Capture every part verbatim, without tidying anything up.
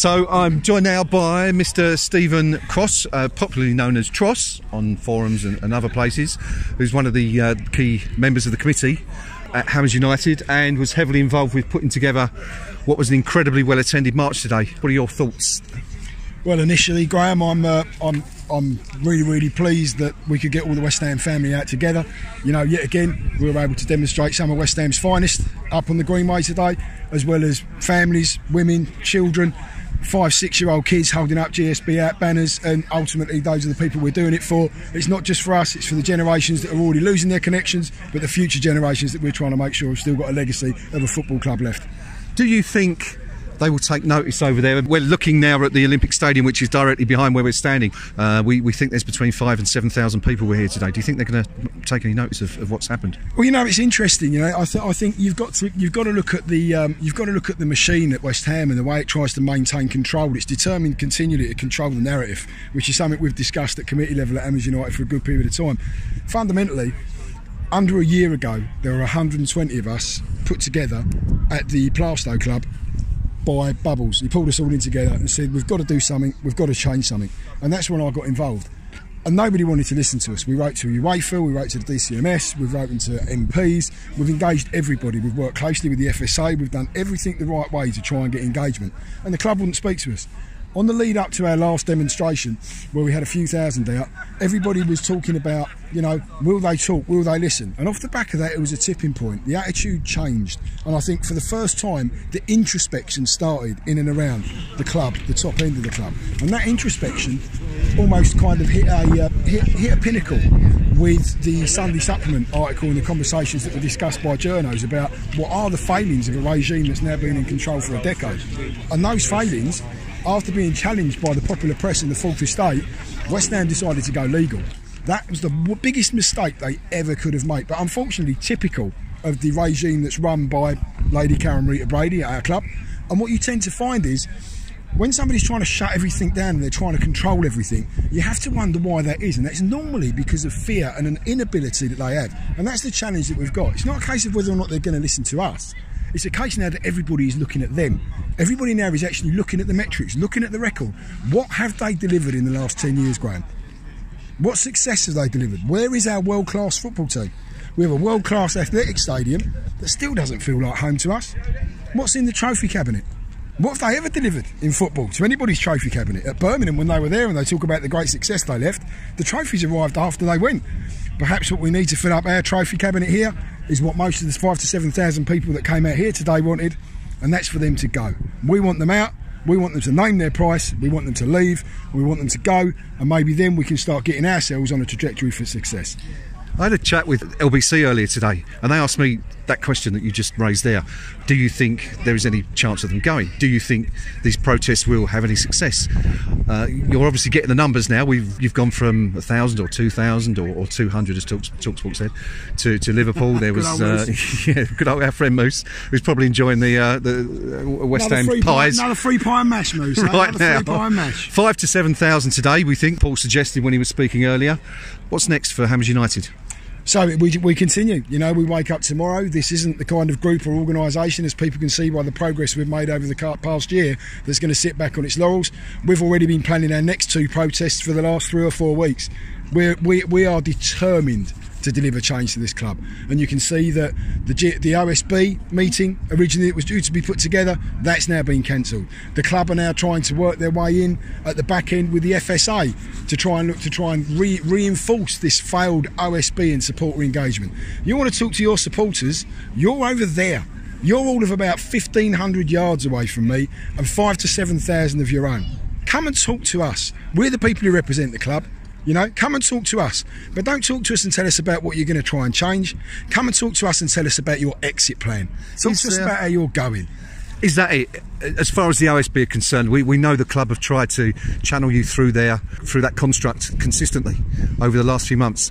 So I'm joined now by Mister Stephen Cross, uh, popularly known as Tross on forums and, and other places, who's one of the uh, key members of the committee at Hammers United and was heavily involved with putting together what was an incredibly well-attended march today. What are your thoughts? Well, initially, Graham, I'm, uh, I'm, I'm really, really pleased that we could get all the West Ham family out together. You know, yet again, we were able to demonstrate some of West Ham's finest up on the Greenway today, as well as families, women, children, five, six-year-old kids holding up G S B out banners, and ultimately those are the people we're doing it for. It's not just for us, it's for the generations that are already losing their connections, but the future generations that we're trying to make sure have still got a legacy of a football club left. Do you think they will take notice over there? We're looking now at the Olympic Stadium, which is directly behind where we're standing. Uh, we, we think there's between five and seven thousand people were here today. Do you think they're going to take any notice of, of what's happened? Well, you know, it's interesting. You know, I, th I think you've got to you've got to look at the um, you've got to look at the machine at West Ham and the way it tries to maintain control. It's determined continually to control the narrative, which is something we've discussed at committee level at Hammers United for a good period of time. Fundamentally, under a year ago, there were one hundred and twenty of us put together at the Plasto Club by Bubbles. He pulled us all in together and said, we've got to do something, we've got to change something. And that's when I got involved. And nobody wanted to listen to us. We wrote to UEFA, we wrote to the D C M S, we've written to M Ps, we've engaged everybody. We've worked closely with the F S A, we've done everything the right way to try and get engagement. And the club wouldn't speak to us. On the lead up to our last demonstration, where we had a few thousand out, everybody was talking about, you know, will they talk, will they listen? And off the back of that, it was a tipping point. The attitude changed. And I think for the first time, the introspection started in and around the club, the top end of the club. And that introspection almost kind of hit a, uh, hit, hit a pinnacle with the Sunday Supplement article and the conversations that were discussed by journos about what are the failings of a regime that's now been in control for a decade. And those failings, after being challenged by the popular press in the Fourth Estate, West Ham decided to go legal. That was the biggest mistake they ever could have made, but unfortunately typical of the regime that's run by Lady Karen Rita Brady at our club. And what you tend to find is, when somebody's trying to shut everything down and they're trying to control everything, you have to wonder why that is, and that's normally because of fear and an inability that they have. And that's the challenge that we've got. It's not a case of whether or not they're going to listen to us. It's a case now that everybody is looking at them. Everybody now is actually looking at the metrics, looking at the record. What have they delivered in the last ten years, Graham? What success have they delivered? Where is our world-class football team? We have a world-class athletic stadium that still doesn't feel like home to us. What's in the trophy cabinet? What have they ever delivered in football to anybody's trophy cabinet? At Birmingham, when they were there and they talk about the great success they left, the trophies arrived after they went. Perhaps what we need to fill up our trophy cabinet here is what most of the five to seven thousand people that came out here today wanted, and that's for them to go. We want them out, we want them to name their price, we want them to leave, we want them to go, and maybe then we can start getting ourselves on a trajectory for success. I had a chat with L B C earlier today and they asked me that question that you just raised there. Do you think there is any chance of them going? Do you think these protests will have any success? Uh, you're obviously getting the numbers now. We've, you've gone from one thousand or two thousand or, or two hundred, as Talksport said, to, to Liverpool. There was uh, yeah, good old our friend Moose, who's probably enjoying the, uh, the West Ham pies. Pie, another free pie and mash, Moose. Right another now. Free pie and mash. Five to seven thousand today, we think. Paul suggested when he was speaking earlier. What's next for Hammers United? So we, we continue, you know, we wake up tomorrow. This isn't the kind of group or organisation, as people can see by the progress we've made over the past year, that's going to sit back on its laurels. We've already been planning our next two protests for the last three or four weeks. We're, we, we are determined to deliver change to this club, and you can see that the, G the O S B meeting, originally it was due to be put together, that's now been cancelled. The club are now trying to work their way in at the back end with the F S A to try and look to try and re reinforce this failed O S B and supporter engagement. You want to talk to your supporters, you're over there. You're all of about fifteen hundred yards away from me and five to seven thousand of your own. Come and talk to us. We're the people who represent the club. You know, come and talk to us, but don't talk to us and tell us about what you're going to try and change. Come and talk to us and tell us about your exit plan. Talk to us about how you're going. Is that it? As far as the O S B are concerned, we, we know the club have tried to channel you through there, through that construct consistently over the last few months.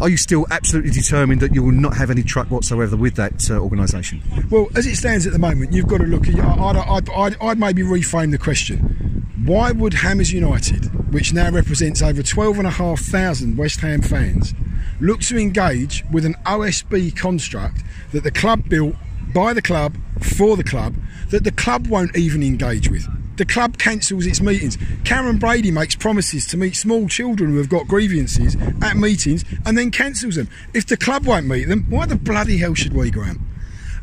Are you still absolutely determined that you will not have any truck whatsoever with that uh, organisation? Well, as it stands at the moment, you've got to look at, I'd, I'd, I'd, I'd maybe reframe the question. Why would Hammers United, which now represents over twelve thousand five hundred West Ham fans, look to engage with an O S B construct that the club built by the club, for the club, that the club won't even engage with? The club cancels its meetings. Karen Brady makes promises to meet small children who have got grievances at meetings and then cancels them. If the club won't meet them, why the bloody hell should we, Graham?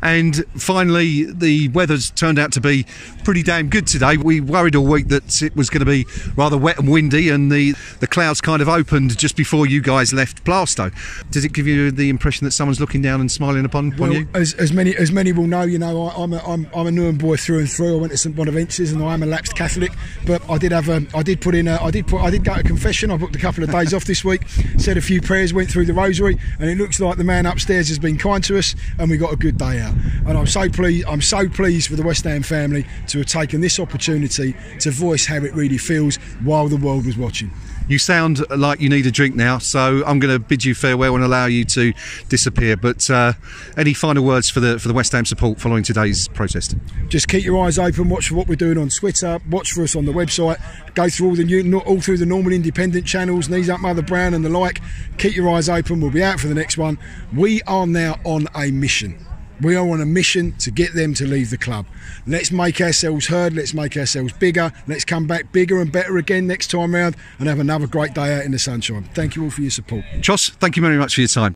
And finally, the weather's turned out to be pretty damn good today. We worried all week that it was going to be rather wet and windy, and the, the clouds kind of opened just before you guys left Plasto. Does it give you the impression that someone's looking down and smiling upon, upon well, you? As, as many as many will know, you know, I, I'm, a, I'm, I'm a Newham boy through and through. I went to Saint Bonaventure's and I am a lapsed Catholic, but I did have a, I did put in, a, I did put, I did go to confession. I booked a couple of days off this week, said a few prayers, went through the rosary, and it looks like the man upstairs has been kind to us, and we got a good day out. And I'm so pleased. I'm so pleased for the West Ham family to have taken this opportunity to voice how it really feels while the world was watching. You sound like you need a drink now, so I'm going to bid you farewell and allow you to disappear. But uh, any final words for the for the West Ham support following today's protest? Just keep your eyes open. Watch for what we're doing on Twitter. Watch for us on the website. Go through all the new, all through the normal independent channels, Knees Up Mother Brown and the like. Keep your eyes open. We'll be out for the next one. We are now on a mission. We are on a mission to get them to leave the club. Let's make ourselves heard. Let's make ourselves bigger. Let's come back bigger and better again next time round and have another great day out in the sunshine. Thank you all for your support. Choss, thank you very much for your time.